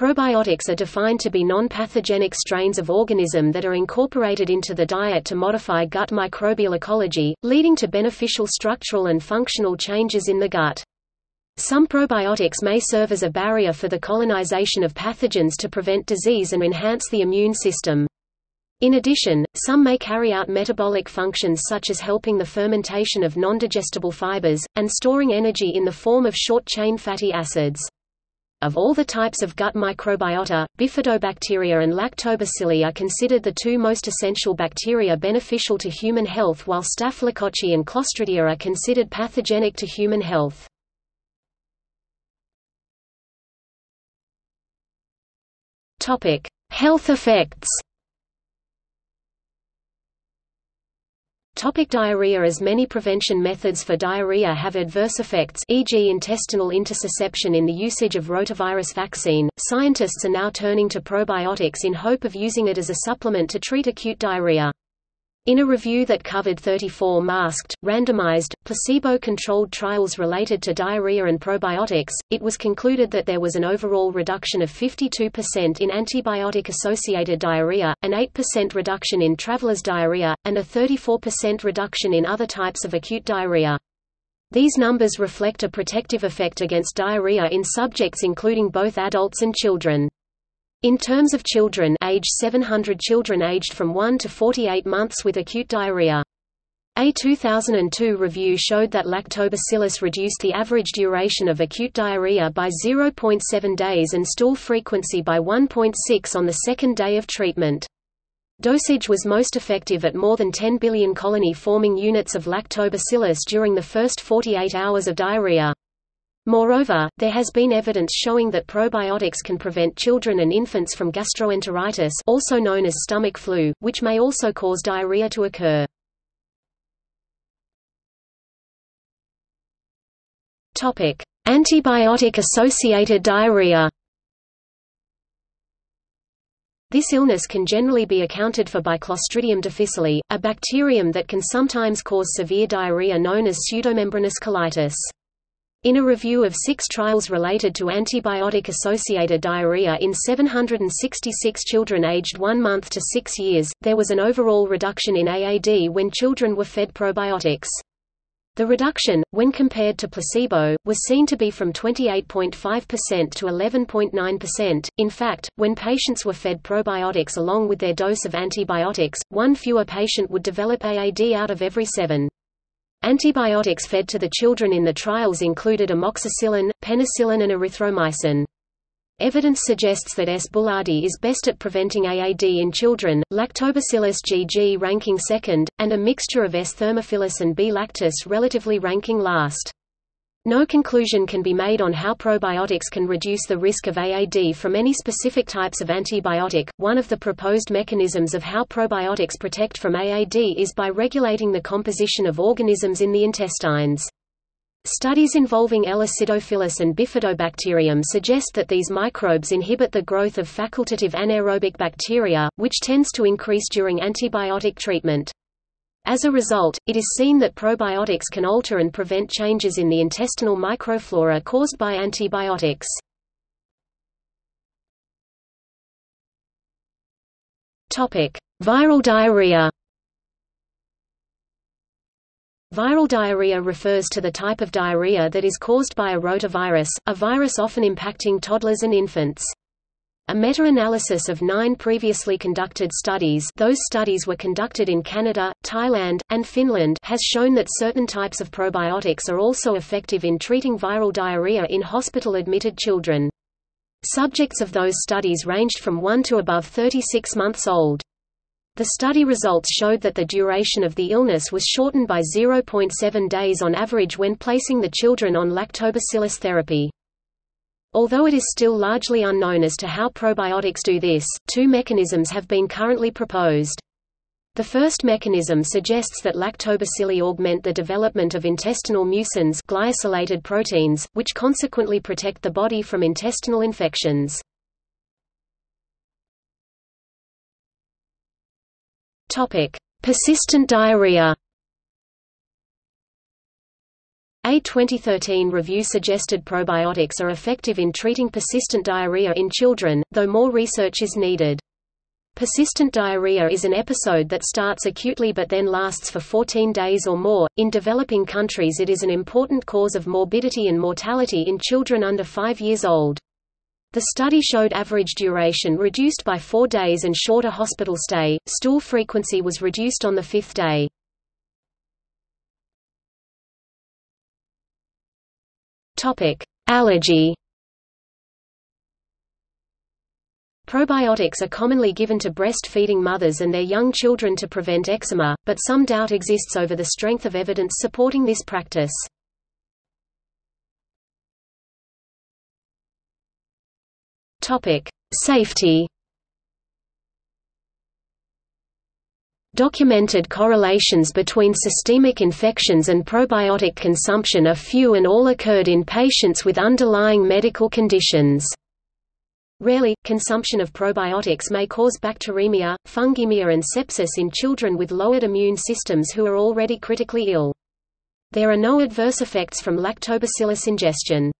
Probiotics are defined to be non-pathogenic strains of organism that are incorporated into the diet to modify gut microbial ecology, leading to beneficial structural and functional changes in the gut. Some probiotics may serve as a barrier for the colonization of pathogens to prevent disease and enhance the immune system. In addition, some may carry out metabolic functions such as helping the fermentation of non-digestible fibers, and storing energy in the form of short-chain fatty acids. Of all the types of gut microbiota, Bifidobacteria and Lactobacilli are considered the two most essential bacteria beneficial to human health, while Staphylococci and Clostridia are considered pathogenic to human health. Health effects. Diarrhea. As many prevention methods for diarrhea have adverse effects, e.g. intestinal intussusception in the usage of rotavirus vaccine, scientists are now turning to probiotics in hope of using it as a supplement to treat acute diarrhea. In a review that covered 34 masked, randomized, placebo-controlled trials related to diarrhea and probiotics, it was concluded that there was an overall reduction of 52% in antibiotic-associated diarrhea, an 8% reduction in traveler's diarrhea, and a 34% reduction in other types of acute diarrhea. These numbers reflect a protective effect against diarrhea in subjects including both adults and children. In terms of children, age 700 children aged from 1 to 48 months with acute diarrhea. A 2002 review showed that Lactobacillus reduced the average duration of acute diarrhea by 0.7 days and stool frequency by 1.6 on the second day of treatment. Dosage was most effective at more than 10 billion colony-forming units of Lactobacillus during the first 48 hours of diarrhea. Moreover, there has been evidence showing that probiotics can prevent children and infants from gastroenteritis, also known as stomach flu, which may also cause diarrhea to occur. Topic: Antibiotic-associated diarrhea. This illness can generally be accounted for by Clostridium difficile, a bacterium that can sometimes cause severe diarrhea known as pseudomembranous colitis. In a review of 6 trials related to antibiotic-associated diarrhea in 766 children aged 1 month to 6 years, there was an overall reduction in AAD when children were fed probiotics. The reduction, when compared to placebo, was seen to be from 28.5% to 11.9%. In fact, when patients were fed probiotics along with their dose of antibiotics, 1 fewer patient would develop AAD out of every 7. Antibiotics fed to the children in the trials included amoxicillin, penicillin and erythromycin. Evidence suggests that S. boulardii is best at preventing AAD in children, Lactobacillus GG ranking second, and a mixture of S. thermophilus and B. lactis relatively ranking last. No conclusion can be made on how probiotics can reduce the risk of AAD from any specific types of antibiotic. One of the proposed mechanisms of how probiotics protect from AAD is by regulating the composition of organisms in the intestines. Studies involving L. acidophilus and Bifidobacterium suggest that these microbes inhibit the growth of facultative anaerobic bacteria, which tends to increase during antibiotic treatment. As a result, it is seen that probiotics can alter and prevent changes in the intestinal microflora caused by antibiotics. Viral diarrhea. Viral diarrhea refers to the type of diarrhea that is caused by a rotavirus, a virus often impacting toddlers and infants. A meta-analysis of 9 previously conducted studies, those studies were conducted in Canada, Thailand, and Finland, has shown that certain types of probiotics are also effective in treating viral diarrhea in hospital-admitted children. Subjects of those studies ranged from 1 to above 36 months old. The study results showed that the duration of the illness was shortened by 0.7 days on average when placing the children on lactobacillus therapy. Although it is still largely unknown as to how probiotics do this, 2 mechanisms have been currently proposed. The first mechanism suggests that lactobacilli augment the development of intestinal mucins, glycosylated proteins, which consequently protect the body from intestinal infections. Persistent diarrhea. A 2013 review suggested probiotics are effective in treating persistent diarrhea in children, though more research is needed. Persistent diarrhea is an episode that starts acutely but then lasts for 14 days or more. In developing countries, it is an important cause of morbidity and mortality in children under 5 years old. The study showed average duration reduced by 4 days and shorter hospital stay. Stool frequency was reduced on the 5th day. Topic: Allergy. Probiotics are commonly given to breastfeeding mothers and their young children to prevent eczema, but some doubt exists over the strength of evidence supporting this practice. Topic: Safety. Documented correlations between systemic infections and probiotic consumption are few, and all occurred in patients with underlying medical conditions. Rarely, consumption of probiotics may cause bacteremia, fungemia and sepsis in children with lowered immune systems who are already critically ill. There are no adverse effects from lactobacillus ingestion.